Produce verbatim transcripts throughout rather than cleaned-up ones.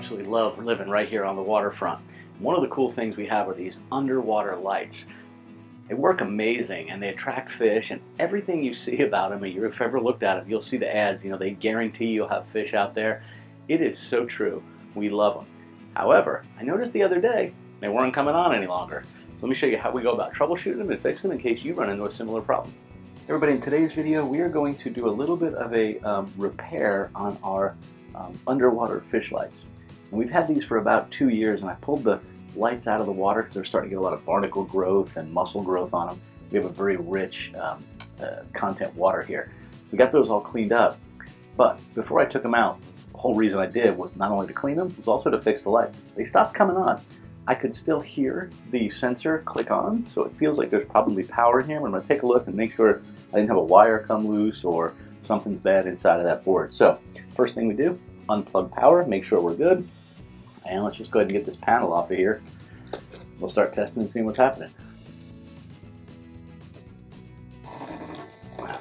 absolutely love living right here on the waterfront. One of the cool things we have are these underwater lights. They work amazing and they attract fish, and everything you see about them, if you've ever looked at them, you'll see the ads, you know, they guarantee you'll have fish out there. It is so true. We love them. However, I noticed the other day they weren't coming on any longer. Let me show you how we go about troubleshooting them and fixing them in case you run into a similar problem. Everybody, in today's video we are going to do a little bit of a um, repair on our um, underwater fish lights. And we've had these for about two years and I pulled the lights out of the water because they're starting to get a lot of barnacle growth and mussel growth on them. We have a very rich um, uh, content water here. We got those all cleaned up, but before I took them out, the whole reason I did was not only to clean them, it was also to fix the lights. They stopped coming on. I could still hear the sensor click on, so it feels like there's probably power in here. I'm going to take a look and make sure I didn't have a wire come loose or something's bad inside of that board. So first thing we do, unplug power, make sure we're good, and let's just go ahead and get this panel off of here. We'll start testing and seeing what's happening.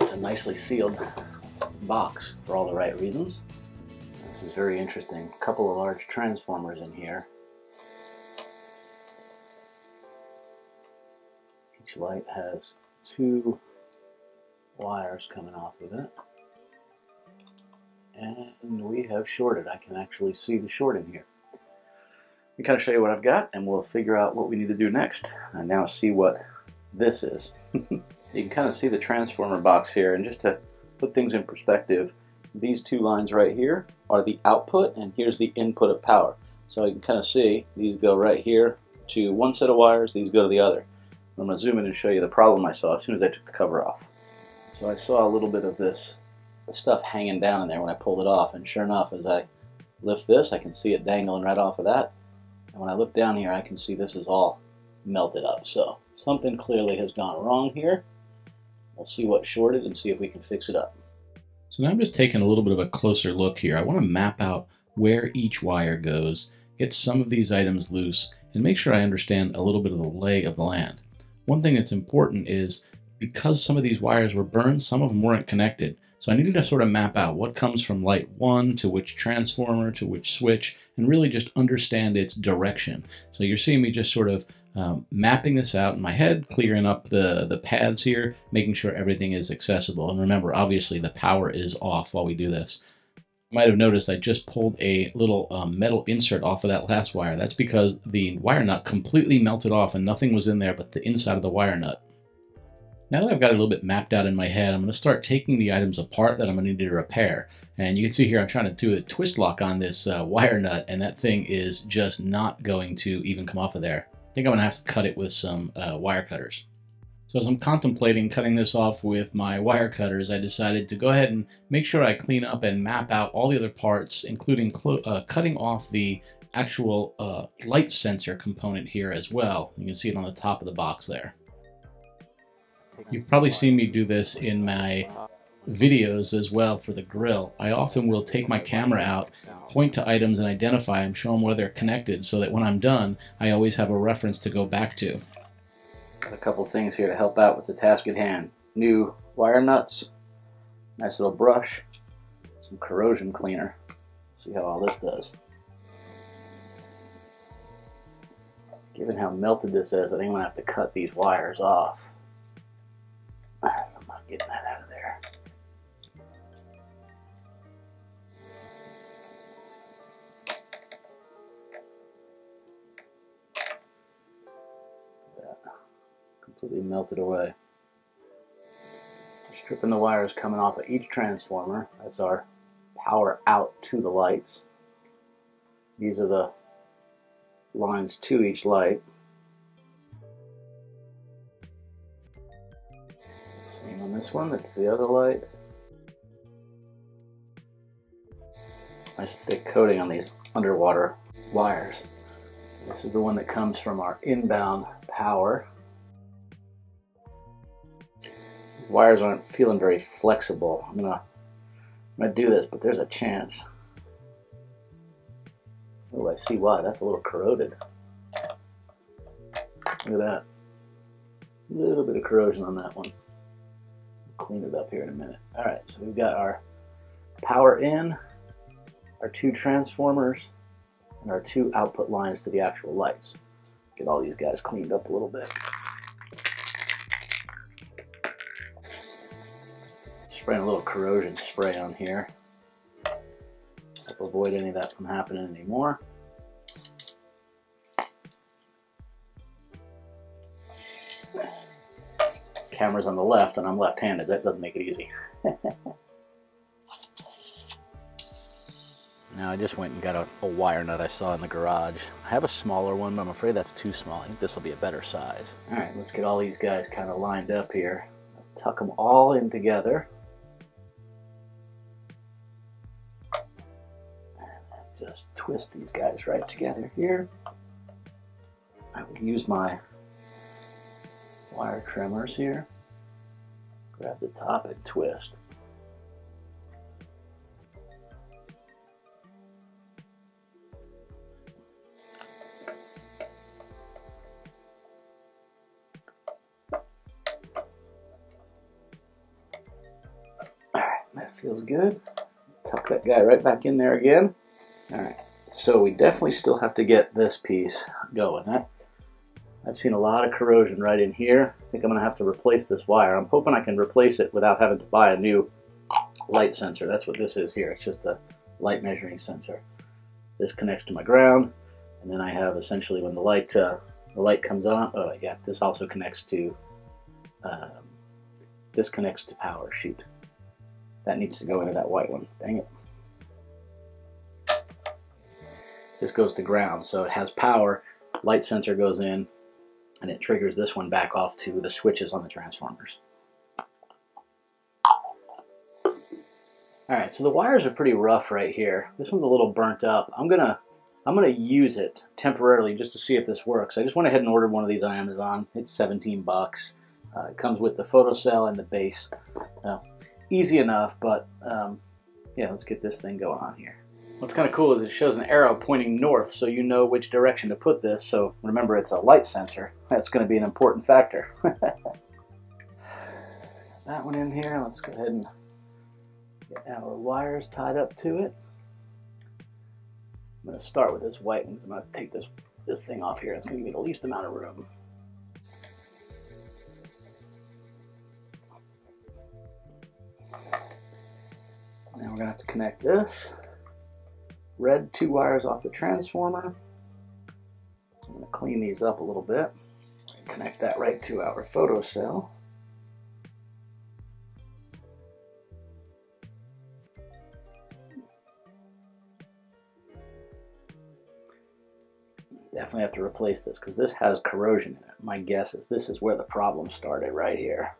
It's a nicely sealed box for all the right reasons. This is very interesting. A couple of large transformers in here. Each light has two wires coming off of it, and we have shorted. I can actually see the short in here. Let me kind of show you what I've got and we'll figure out what we need to do next. I now see what this is. You can kind of see the transformer box here, and just to put things in perspective, these two lines right here are the output and here's the input of power. So you can kind of see these go right here to one set of wires, these go to the other. I'm going to zoom in and show you the problem I saw as soon as I took the cover off. So I saw a little bit of this stuff hanging down in there when I pulled it off, and sure enough, as I lift this, I can see it dangling right off of that, and when I look down here I can see this is all melted up. So something clearly has gone wrong here. We'll see what shorted and see if we can fix it up. So now I'm just taking a little bit of a closer look here. I want to map out where each wire goes, get some of these items loose, and make sure I understand a little bit of the lay of the land. One thing that's important is, because some of these wires were burned, some of them weren't connected. So I needed to sort of map out what comes from light one to which transformer to which switch, and really just understand its direction. So you're seeing me just sort of um, mapping this out in my head, clearing up the, the paths here, making sure everything is accessible. And remember, obviously the power is off while we do this. You might have noticed I just pulled a little um, metal insert off of that last wire. That's because the wire nut completely melted off and nothing was in there but the inside of the wire nut. Now that I've got it a little bit mapped out in my head, I'm going to start taking the items apart that I'm going to need to repair. And you can see here I'm trying to do a twist lock on this uh, wire nut, and that thing is just not going to even come off of there. I think I'm going to have to cut it with some uh, wire cutters. So as I'm contemplating cutting this off with my wire cutters, I decided to go ahead and make sure I clean up and map out all the other parts, including uh, cutting off the actual uh, light sensor component here as well. You can see it on the top of the box there. You've probably seen me do this in my videos as well for the grill. I often will take my camera out, point to items and identify them, show them where they're connected, so that when I'm done, I always have a reference to go back to. Got a couple things here to help out with the task at hand. New wire nuts, nice little brush, some corrosion cleaner. See how all this does. Given how melted this is, I think I'm gonna have to cut these wires off. I'm not getting that out of there. Completely melted away. Stripping the wires coming off of each transformer. That's our power out to the lights. These are the lines to each light. Same on this one, that's the other light. Nice thick coating on these underwater wires. This is the one that comes from our inbound power. Wires aren't feeling very flexible. I'm gonna, I'm gonna do this, but there's a chance. Oh, I see why. That's a little corroded. Look at that. A little bit of corrosion on that one. We'll clean it up here in a minute. All right, so we've got our power in, our two transformers, and our two output lines to the actual lights. Get all these guys cleaned up a little bit. Spraying a little corrosion spray on here. Help avoid any of that from happening anymore. Camera's on the left and I'm left-handed. That doesn't make it easy. Now I just went and got a, a wire nut I saw in the garage. I have a smaller one, but I'm afraid that's too small. I think this will be a better size. All right, let's get all these guys kind of lined up here. Tuck them all in together. And just twist these guys right together here. I will use my wire trimmers here, grab the top and twist. All right, that feels good. Tuck that guy right back in there again. All right, so we definitely still have to get this piece going. That I've seen a lot of corrosion right in here. I think I'm gonna have to replace this wire. I'm hoping I can replace it without having to buy a new light sensor. That's what this is here. It's just a light measuring sensor. This connects to my ground, and then I have essentially when the light uh, the light comes on. Oh yeah, this also connects to um, this connects to power. Shoot, that needs to go into that white one. Dang it. This goes to ground, so it has power. Light sensor goes in, and it triggers this one back off to the switches on the transformers. All right, so the wires are pretty rough right here. This one's a little burnt up. I'm gonna, I'm gonna use it temporarily just to see if this works. I just went ahead and ordered one of these on Amazon. It's seventeen bucks. Uh, it comes with the photo cell and the base. Uh, easy enough, but um, yeah, let's get this thing going on here. What's kind of cool is it shows an arrow pointing north, so you know which direction to put this. So remember, it's a light sensor. That's going to be an important factor. That one in here. Let's go ahead and get our wires tied up to it. I'm going to start with this white one. I'm going to take this, this thing off here. It's going to give me the least amount of room. Now we're going to have to connect this. Red two wires off the transformer. I'm going to clean these up a little bit. Connect that right to our photo cell. Definitely have to replace this because this has corrosion in it. My guess is this is where the problem started, right here.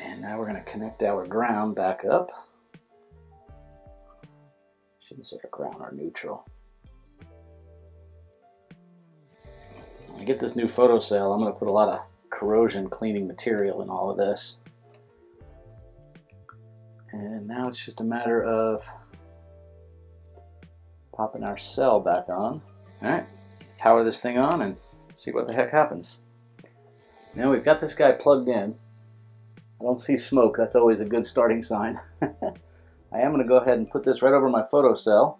And now we're going to connect our ground back up. Consider ground or neutral. When I get this new photo cell, I'm going to put a lot of corrosion cleaning material in all of this. And now it's just a matter of popping our cell back on. Alright, power this thing on and see what the heck happens. Now we've got this guy plugged in. I don't see smoke, that's always a good starting sign. I am going to go ahead and put this right over my photo cell.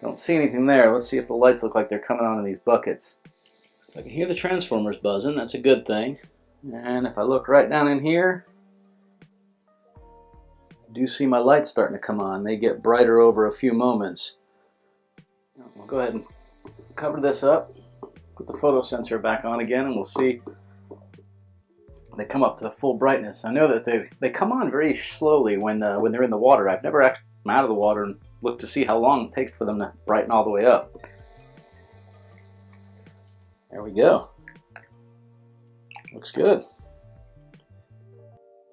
Don't see anything there. Let's see if the lights look like they're coming on in these buckets. I can hear the transformers buzzing. That's a good thing. And if I look right down in here, I do see my lights starting to come on. They get brighter over a few moments. We'll go ahead and cover this up, put the photo sensor back on again, and we'll see. They come up to the full brightness. I know that they they come on very slowly when uh, when they're in the water. I've never actually come out of the water and looked to see how long it takes for them to brighten all the way up. There we go. Looks good.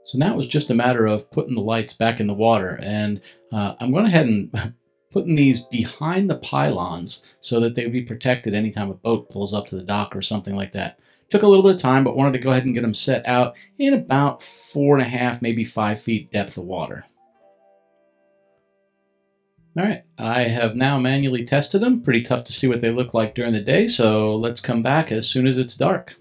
So now it was just a matter of putting the lights back in the water, and uh, I'm going ahead and putting these behind the pylons so that they would be protected anytime a boat pulls up to the dock or something like that. Took a little bit of time, but wanted to go ahead and get them set out in about four and a half, maybe five feet depth of water. All right, I have now manually tested them. Pretty tough to see what they look like during the day, so let's come back as soon as it's dark.